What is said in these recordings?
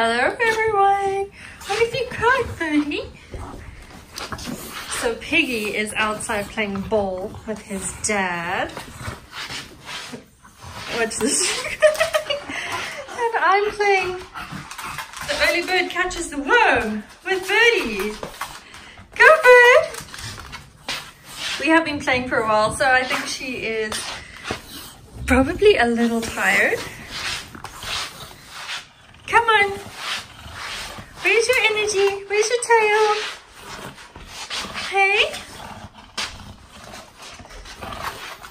Hello everyone! Why did you cry for me? So Piggy is outside playing ball with his dad. Watch this. And I'm playing The Early Bird Catches the Worm with Birdie. Go Bird! We have been playing for a while, so I think she is probably a little tired. Come on. Where's your energy? Where's your tail? Hey?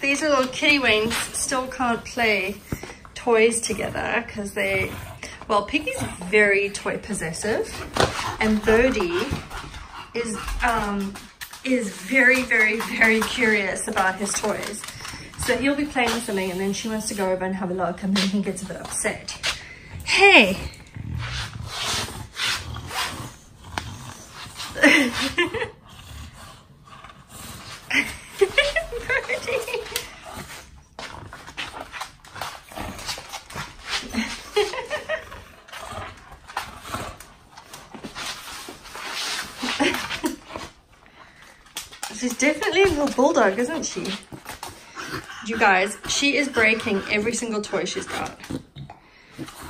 These little kitty wings still can't play toys together because they... Well, Piggy's very toy possessive and Birdie is very, very, very curious about his toys. So he'll be playing with something and then she wants to go over and have a look and then he gets a bit upset. Hey! Birdie! She's definitely a little bulldog, isn't she? You guys, she is breaking every single toy she's got.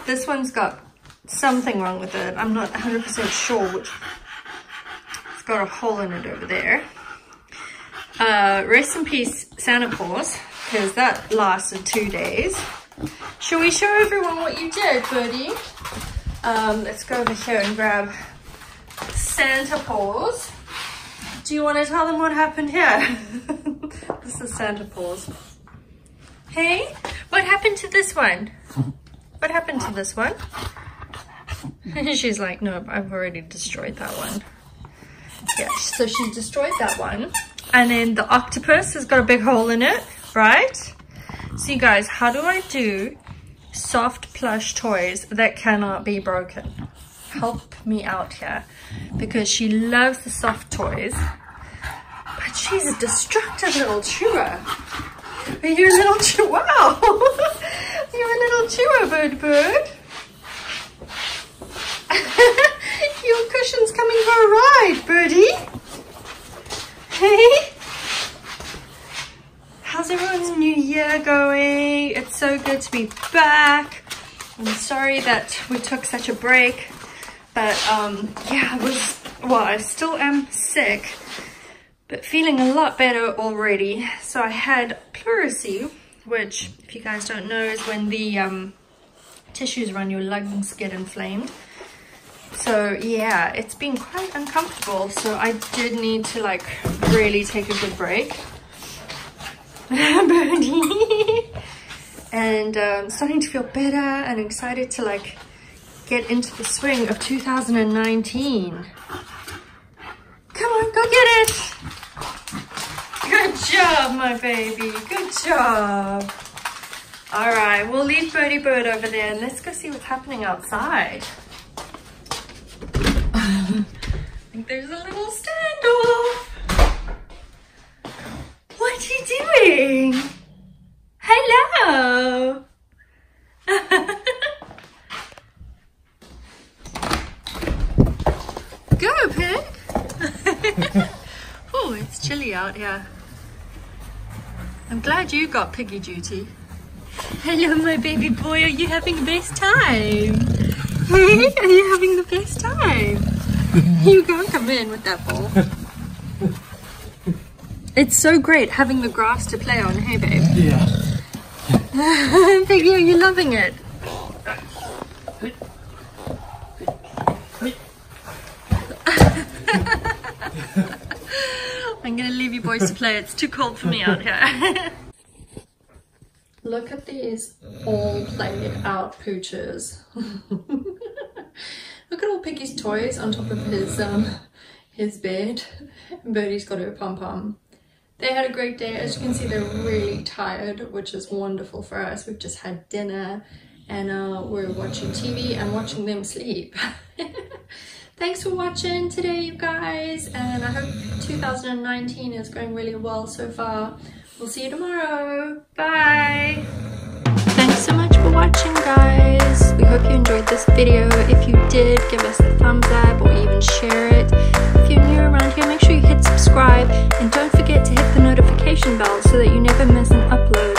This one's got something wrong with it. I'm not 100% sure which. It's got a hole in it over there. Rest in peace, Santa Paws, because that lasted 2 days. Shall we show everyone what you did, Birdie? Let's go over here and grab Santa Paws. Do you want to tell them what happened here? This is Santa Paws. Hey, what happened to this one? What happened to this one? She's like, nope, I've already destroyed that one. Yeah, so she destroyed that one. And then the octopus has got a big hole in it, right? So you guys, how do I do soft plush toys that cannot be broken? Help me out here. Because she loves the soft toys. But she's a destructive little chewer. Are you a little chewer? Wow! You're a little chewer, bird. Your cushion's coming for a ride, Birdie. Hey? How's everyone's new year going? It's so good to be back. I'm sorry that we took such a break. But yeah, I still am sick. But feeling a lot better already. So I had pleurisy, which, if you guys don't know, is when the tissues around your lungs get inflamed. So yeah, it's been quite uncomfortable. So I did need to like really take a good break. And starting to feel better and excited to like get into the swing of 2019. Come on, go get it! Good job, my baby. Good job. All right, we'll leave Birdie Bird over there and let's go see what's happening outside. I think there's a little standoff. What are you doing? Hello. Go, Pig. Oh, it's chilly out here. I'm glad you got Piggy duty. Hello, my baby boy. Are you having the best time? Hey, are you having the best time? You can't come in with that ball. It's so great having the grass to play on, hey, babe? Yeah. Piggy, are you loving it? I'm gonna leave you boys to play. It's too cold for me out here. Look at these all played out pooches. Look at all Piggy's toys on top of his bed. Birdie's got her pom-pom. They had a great day. As you can see, they're really tired, which is wonderful for us. We've just had dinner and we're watching TV and watching them sleep. Thanks for watching today, you guys, and I hope 2019 is going really well so far. We'll see you tomorrow. Bye. Thanks so much for watching, guys. We hope you enjoyed this video. If you did, did, give us a thumbs up or even share it. If you're new around here, make sure you hit subscribe and don't forget to hit the notification bell so that you never miss an upload.